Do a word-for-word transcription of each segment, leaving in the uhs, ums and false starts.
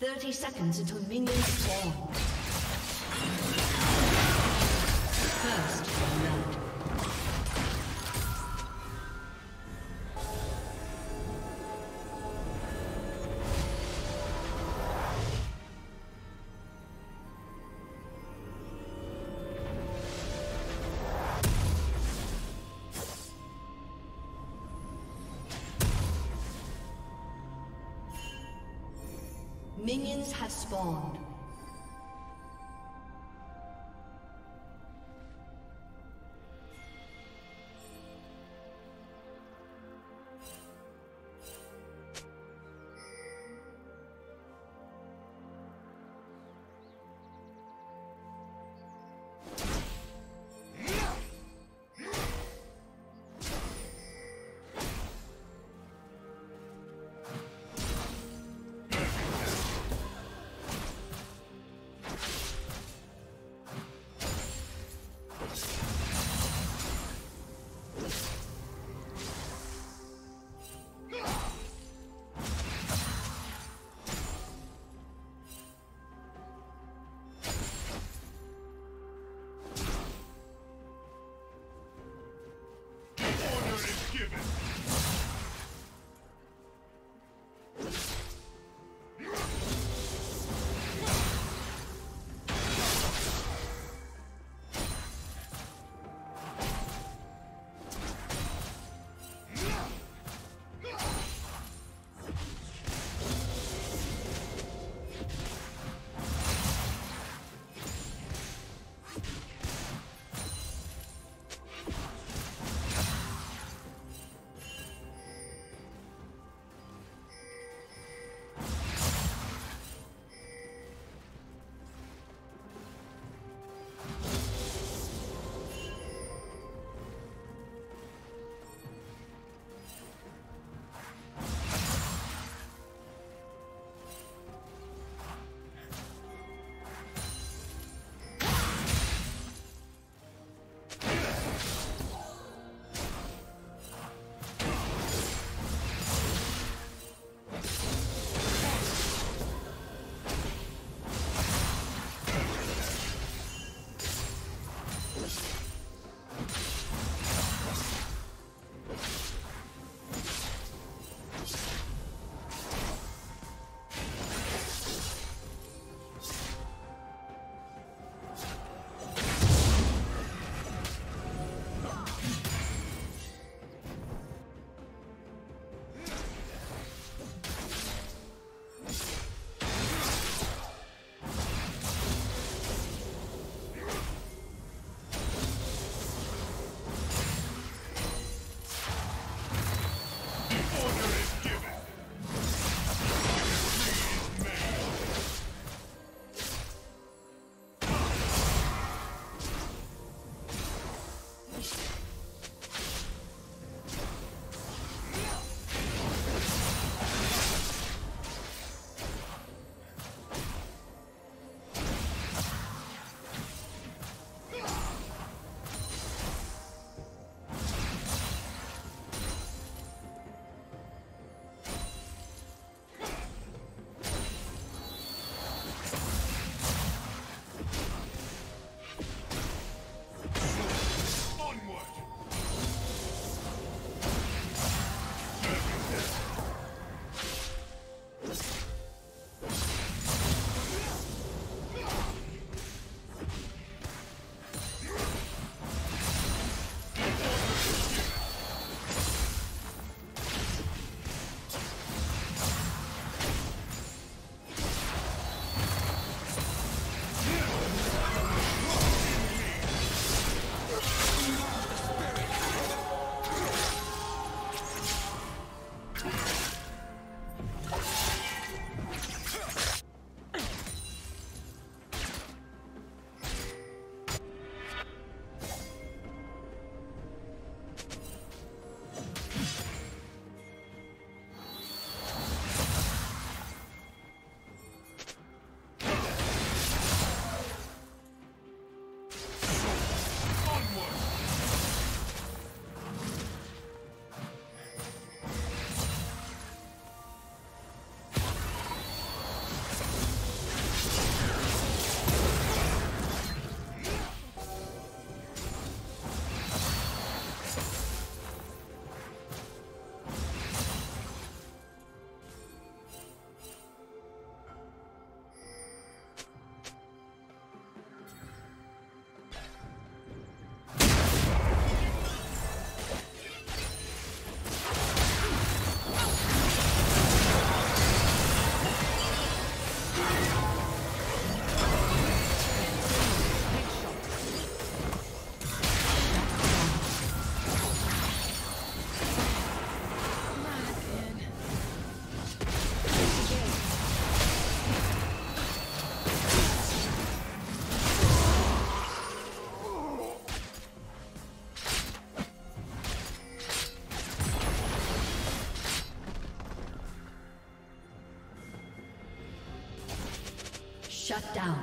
Thirty seconds until minions spawn. First blood. Minions have spawned. Shut down.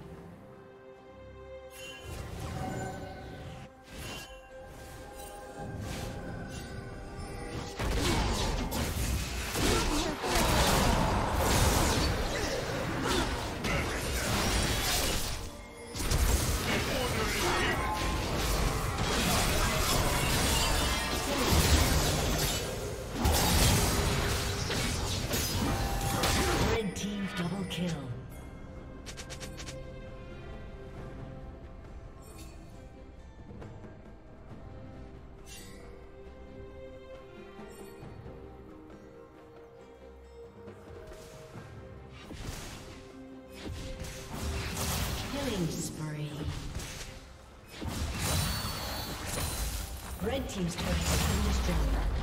Red team's turret has been destroyed.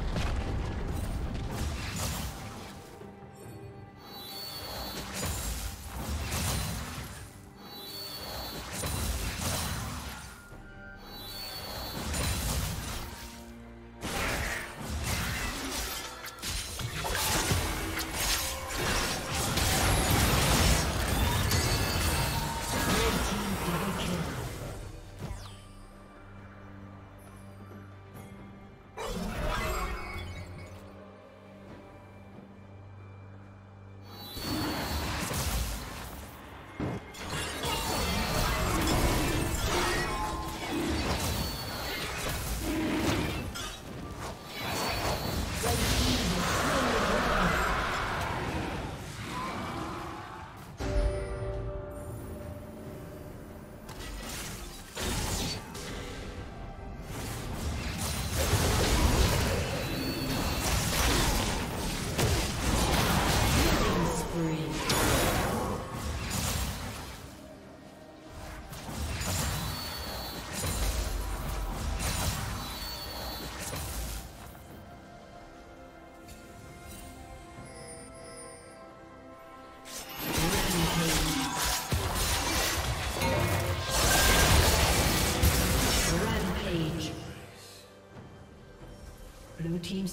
Blue team's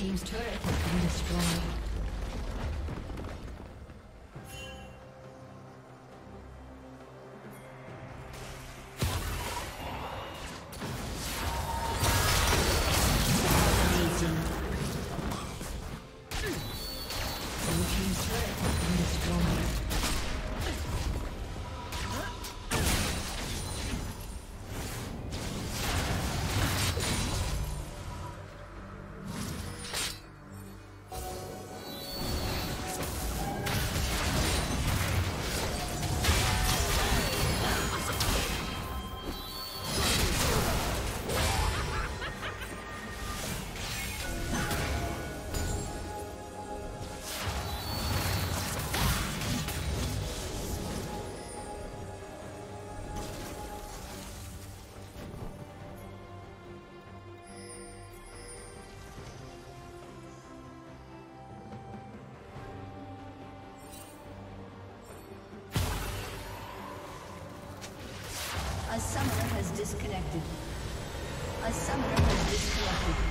team's turret has been destroyed. A summoner has disconnected. A summoner has disconnected.